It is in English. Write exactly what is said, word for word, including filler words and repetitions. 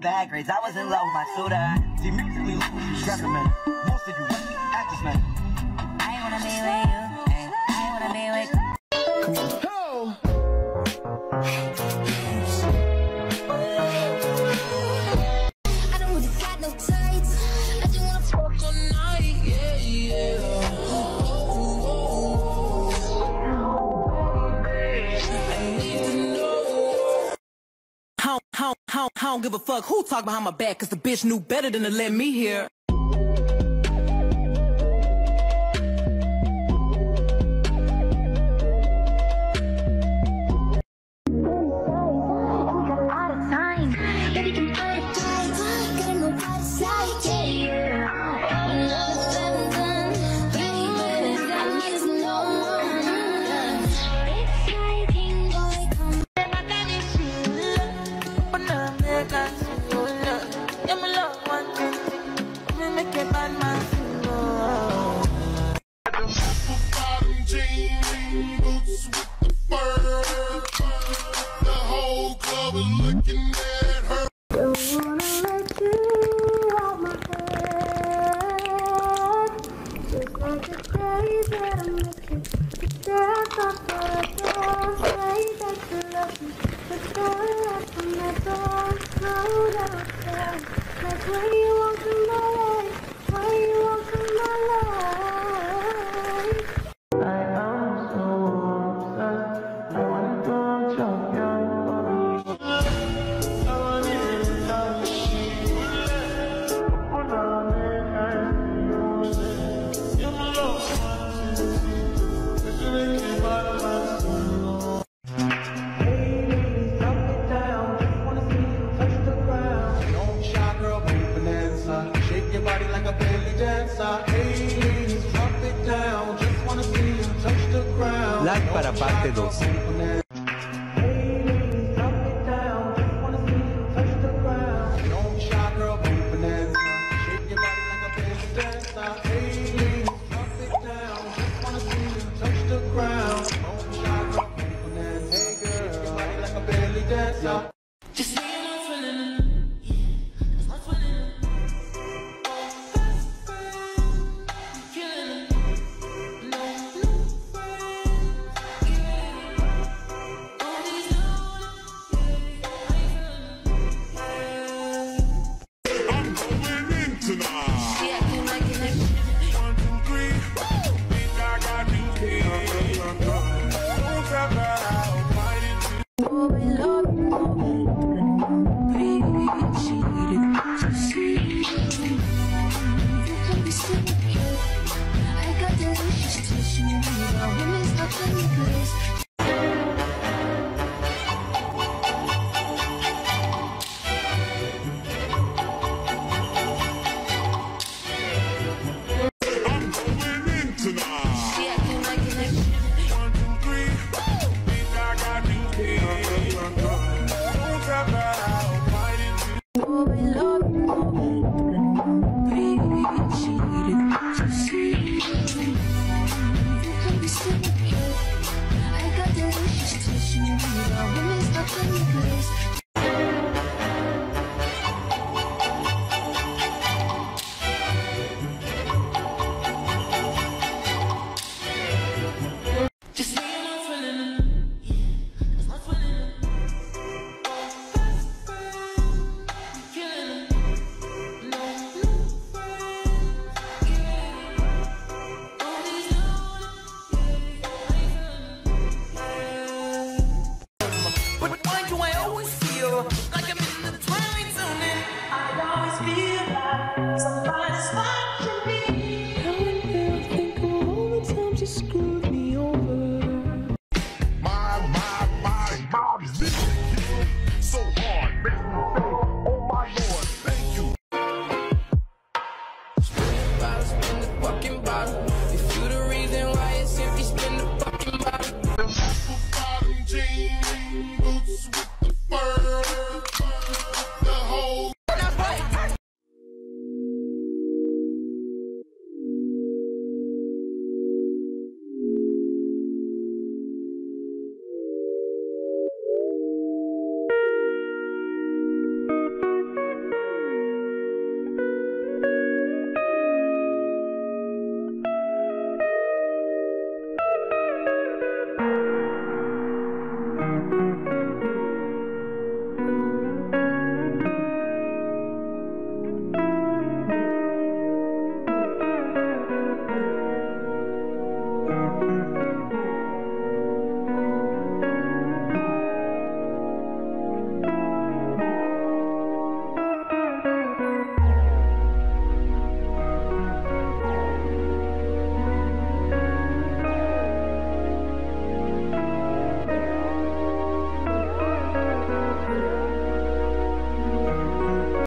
Bad grades, I was in love with my soda. See, musically, look what you struggling, man. Most of you lucky actors, man. I ain't wanna be with you, man. I ain't wanna be with you. Come on. Oh. I don't really got no tights. I just wanna fuck all night, yeah, yeah. Oh, oh, oh. I need to know. How, how, how? I don't give a fuck who talk behind my back, cause the bitch knew better than to let me hear. No. about this.